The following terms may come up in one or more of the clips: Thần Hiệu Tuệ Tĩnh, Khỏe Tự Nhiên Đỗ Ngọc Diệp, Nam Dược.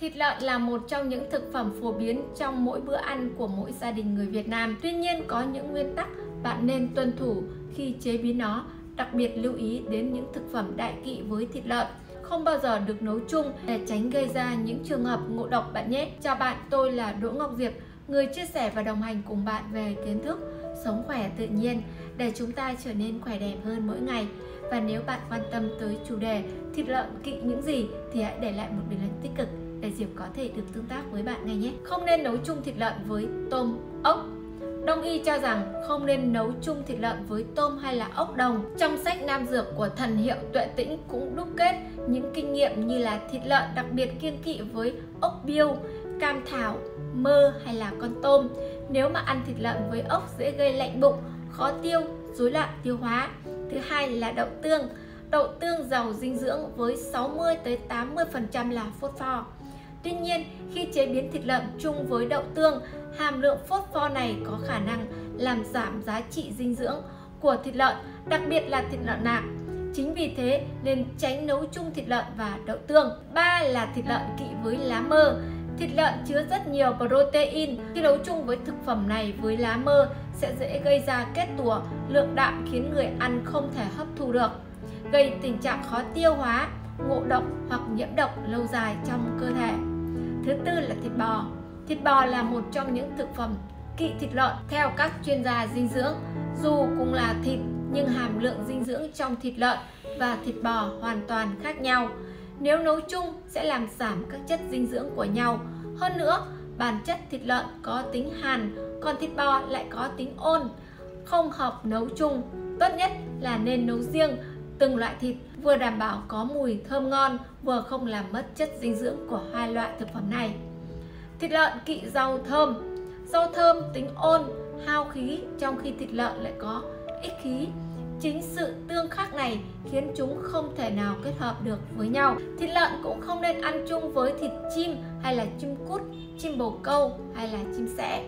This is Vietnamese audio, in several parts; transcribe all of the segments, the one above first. Thịt lợn là một trong những thực phẩm phổ biến trong mỗi bữa ăn của mỗi gia đình người Việt Nam. Tuy nhiên, có những nguyên tắc bạn nên tuân thủ khi chế biến nó, đặc biệt lưu ý đến những thực phẩm đại kỵ với thịt lợn. Không bao giờ được nấu chung để tránh gây ra những trường hợp ngộ độc bạn nhé. Chào bạn, tôi là Đỗ Ngọc Diệp, người chia sẻ và đồng hành cùng bạn về kiến thức sống khỏe tự nhiên để chúng ta trở nên khỏe đẹp hơn mỗi ngày. Và nếu bạn quan tâm tới chủ đề thịt lợn kỵ những gì thì hãy để lại một bình luận tích cực để Diệp có thể được tương tác với bạn ngay nhé. Không nên nấu chung thịt lợn với tôm, ốc. Đông y cho rằng không nên nấu chung thịt lợn với tôm hay là ốc đồng. Trong sách Nam Dược của Thần Hiệu Tuệ Tĩnh cũng đúc kết những kinh nghiệm như là thịt lợn đặc biệt kiêng kỵ với ốc biêu, cam thảo, mơ hay là con tôm. Nếu mà ăn thịt lợn với ốc dễ gây lạnh bụng, khó tiêu, rối loạn tiêu hóa. Thứ hai là đậu tương. Đậu tương giàu dinh dưỡng với 60–80% là phốt pho. Tuy nhiên, khi chế biến thịt lợn chung với đậu tương, hàm lượng phốt pho này có khả năng làm giảm giá trị dinh dưỡng của thịt lợn, đặc biệt là thịt lợn nạc. Chính vì thế nên tránh nấu chung thịt lợn và đậu tương. 3 là thịt lợn kỵ với lá mơ. Thịt lợn chứa rất nhiều protein. Khi nấu chung với thực phẩm này với lá mơ sẽ dễ gây ra kết tủa, lượng đạm khiến người ăn không thể hấp thu được, gây tình trạng khó tiêu hóa, ngộ độc hoặc nhiễm độc lâu dài trong cơ thể. Thứ tư là thịt bò. Thịt bò là một trong những thực phẩm kỵ thịt lợn. Theo các chuyên gia dinh dưỡng, dù cũng là thịt nhưng hàm lượng dinh dưỡng trong thịt lợn và thịt bò hoàn toàn khác nhau. Nếu nấu chung sẽ làm giảm các chất dinh dưỡng của nhau. Hơn nữa, bản chất thịt lợn có tính hàn, còn thịt bò lại có tính ôn, không hợp nấu chung. Tốt nhất là nên nấu riêng từng loại thịt, vừa đảm bảo có mùi thơm ngon, vừa không làm mất chất dinh dưỡng của hai loại thực phẩm này. Thịt lợn kỵ rau thơm. Rau thơm tính ôn, hao khí, trong khi thịt lợn lại có ích khí. Chính sự tương khắc này khiến chúng không thể nào kết hợp được với nhau. Thịt lợn cũng không nên ăn chung với thịt chim hay là chim cút, chim bồ câu hay là chim sẻ.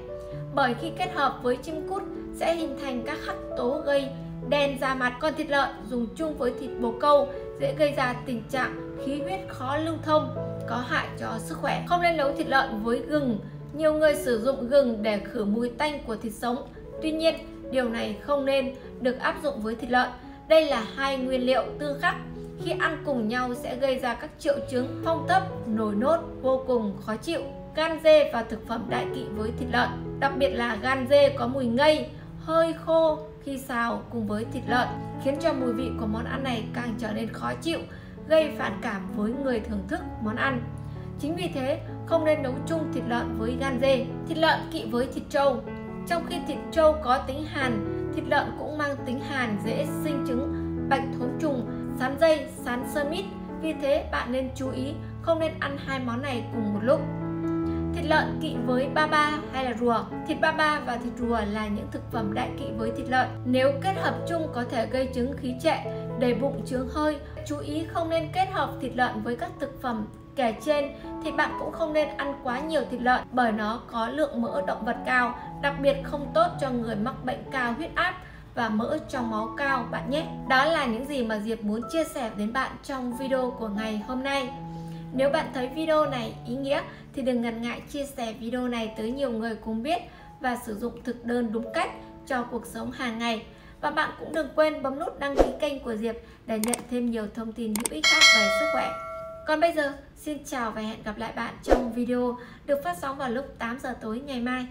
Bởi khi kết hợp với chim cút sẽ hình thành các hắc tố gây đen da mặt. Còn thịt lợn dùng chung với thịt bồ câu dễ gây ra tình trạng khí huyết khó lưu thông, có hại cho sức khỏe. Không nên nấu thịt lợn với gừng. Nhiều người sử dụng gừng để khử mùi tanh của thịt sống. Tuy nhiên, điều này không nên được áp dụng với thịt lợn. Đây là hai nguyên liệu tương khắc, khi ăn cùng nhau sẽ gây ra các triệu chứng phong thấp, nổi nốt, vô cùng khó chịu. Gan dê và thực phẩm đại kỵ với thịt lợn, đặc biệt là gan dê có mùi ngây, hơi khô khi xào cùng với thịt lợn, khiến cho mùi vị của món ăn này càng trở nên khó chịu, gây phản cảm với người thưởng thức món ăn. Chính vì thế, không nên nấu chung thịt lợn với gan dê. Thịt lợn kỵ với thịt trâu. Trong khi thịt trâu có tính hàn, thịt lợn cũng mang tính hàn, dễ sinh chứng bạch thốn trùng, sán dây, sán sơ mít. Vì thế, bạn nên chú ý không nên ăn hai món này cùng một lúc. Thịt lợn kỵ với ba ba hay là rùa. Thịt ba ba và thịt rùa là những thực phẩm đại kỵ với thịt lợn. Nếu kết hợp chung có thể gây chứng khí trệ, đầy bụng, chướng hơi. Chú ý không nên kết hợp thịt lợn với các thực phẩm kể trên, thì bạn cũng không nên ăn quá nhiều thịt lợn bởi nó có lượng mỡ động vật cao, đặc biệt không tốt cho người mắc bệnh cao huyết áp và mỡ trong máu cao bạn nhé. Đó là những gì mà Diệp muốn chia sẻ đến bạn trong video của ngày hôm nay. Nếu bạn thấy video này ý nghĩa thì đừng ngần ngại chia sẻ video này tới nhiều người cùng biết và sử dụng thực đơn đúng cách cho cuộc sống hàng ngày. Và bạn cũng đừng quên bấm nút đăng ký kênh của Diệp để nhận thêm nhiều thông tin hữu ích khác về sức khỏe. Còn bây giờ, xin chào và hẹn gặp lại bạn trong video được phát sóng vào lúc 8 giờ tối ngày mai.